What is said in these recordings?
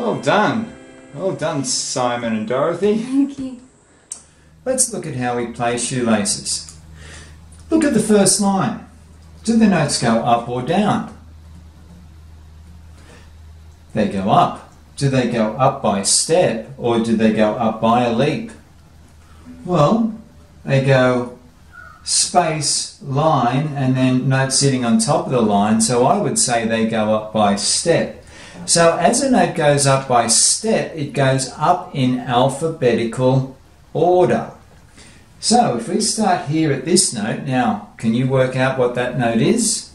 Well done. Well done, Simon and Dorothy. Thank you. Let's look at how we play shoelaces. Look at the first line. Do the notes go up or down? They go up. Do they go up by step or do they go up by a leap? Well, they go space, line, and then note sitting on top of the line, so I would say they go up by step. So as a note goes up by step, it goes up in alphabetical order. So if we start here at this note, now can you work out what that note is?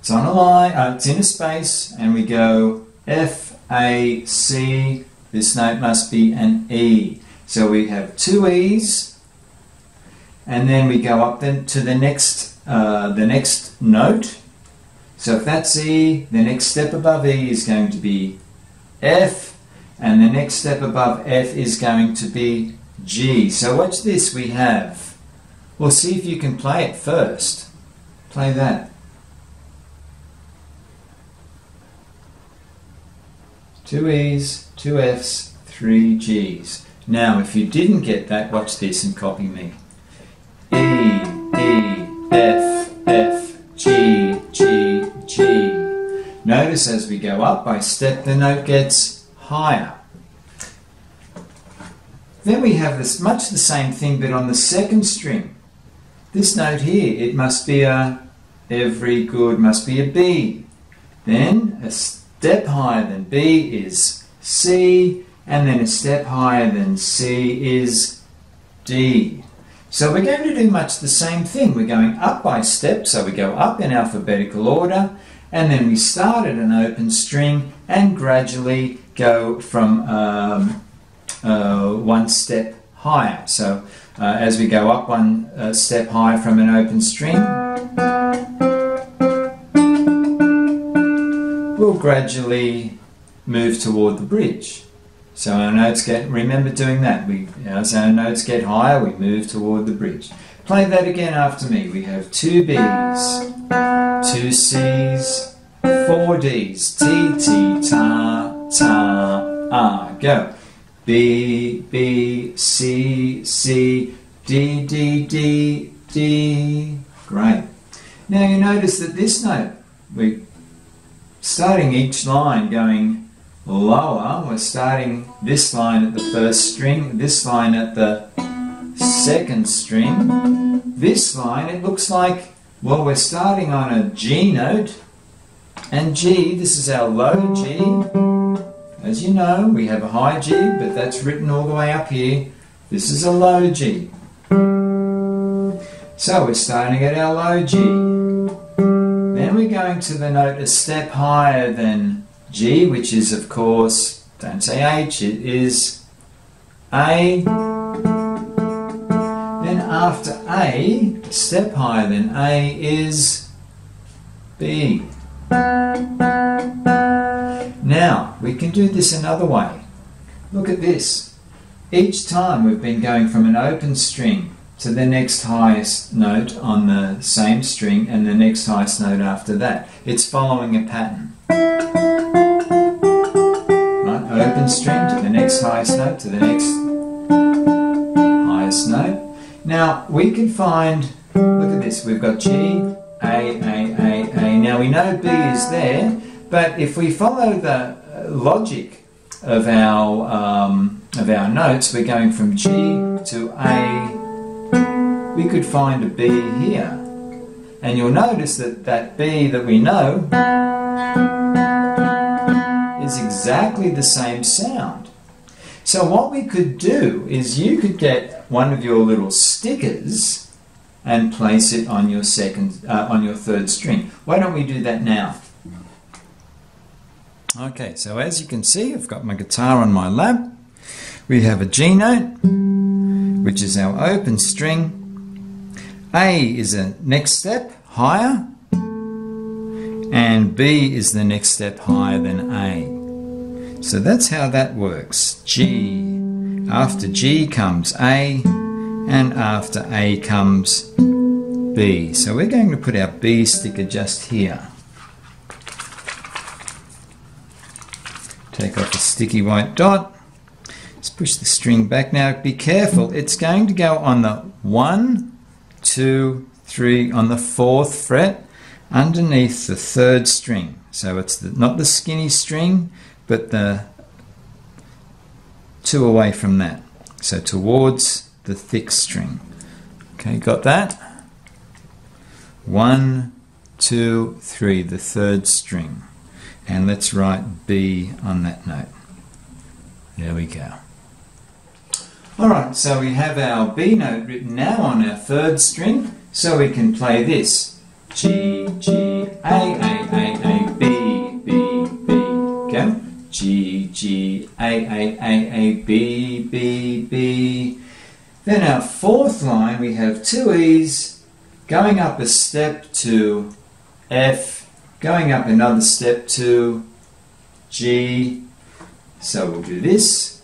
It's on a line, it's in a space, and we go F, A, C. This note must be an E. So we have two E's, and then we go up then to the next note. So if that's E, the next step above E is going to be F, and the next step above F is going to be G. So watch this, we have, well, see if you can play it first. Play that. Two E's, two F's, three G's. Now, if you didn't get that, watch this and copy me. E, E, F, F, G, G, G. Notice as we go up by step, the note gets higher. Then we have this much the same thing, but on the second string. This note here, it must be a every good must be a B. Then a step higher than B is C, and then a step higher than C is D. So we're going to do much the same thing. We're going up by step, so we go up in alphabetical order, and then we start at an open string and gradually go from one step higher. So as we go up one step higher from an open string, we'll gradually move toward the bridge. So our notes get, remember doing that, as our notes get higher, we move toward the bridge. Play that again after me. We have two B's, two C's, four D's, T, T, ta, ta, ah. Go. B, B, C, C, D, D, D, D. Great. Now you notice that this note, we're starting each line going lower. We're starting this line at the first string, this line at the second string, this line, it looks like, well, we're starting on a G note, and G, this is our low G. As you know, we have a high G, but that's written all the way up here. This is a low G. So we're starting at our low G. Then we're going to the note a step higher than G, which is, of course, don't say H, it is A. Then after A, a step higher than A is B. Now, we can do this another way. Look at this. Each time we've been going from an open string to the next highest note on the same string and the next highest note after that. It's following a pattern. Open string to the next highest note, to the next highest note. Now we can find, look at this, we've got G, A, A. Now we know B is there, but if we follow the logic of our notes, we're going from G to A. We could find a B here. And you'll notice that that B that we know is exactly the same sound. So what we could do is you could get one of your little stickers and place it on your third string. Why don't we do that now? Okay, so as you can see, I've got my guitar on my lap. We have a G note, which is our open string. A is a next step higher, and B is the next step higher than A. So that's how that works. G. After G comes A, and after A comes B. So we're going to put our B sticker just here. Take off the sticky white dot. Let's push the string back now. Be careful, it's going to go on the 1, 2, 3 on the 4th fret underneath the 3rd string. So it's not the skinny string, but the 2 away from that. So towards the thick string. Okay, got that? 1, 2, 3, the 3rd string. And let's write B on that note. There we go. Alright, so we have our B note written now on our 3rd string, so we can play this. G, G, A, B, B, B. Go. G, G, A, B, B, B. Then our 4th line, we have 2 E's, going up a step to F, going up another step to G. So we'll do this.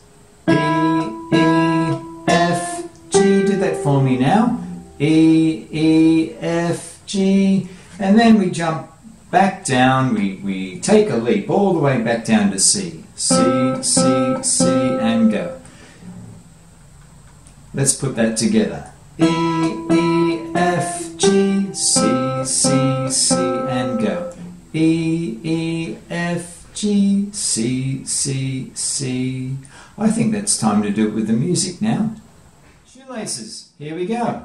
E, E, F, G. Do that for me now. E, E, F, G. And then we jump back down. We take a leap all the way back down to C. C, C, C, and go. Let's put that together. E, E, F, G, C, C, C, and go. E, E, F, G, C, C, C. I think that's time to do it with the music now. Shoelaces, here we go.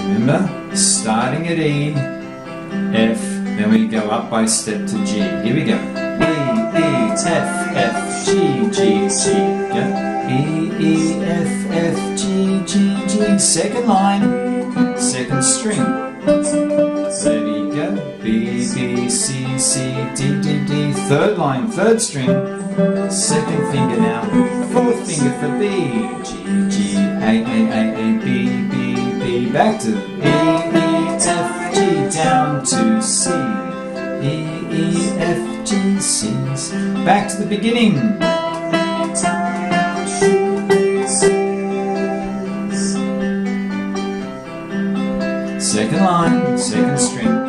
Remember, starting at E, F, then we go up by step to G. Here we go. E, E, F, F, G, G, C. Go. E, E, F, F, G, G, G. 2nd line, 2nd string. There we go. B, B, C, C, D, D, D. 3rd line, 3rd string. 2nd finger now. 4th finger for B. G, G, A, B, B, B. Back to E, E, F, G. Down to C. E, E, F, G, C. Back to the beginning. Second line, 2nd string.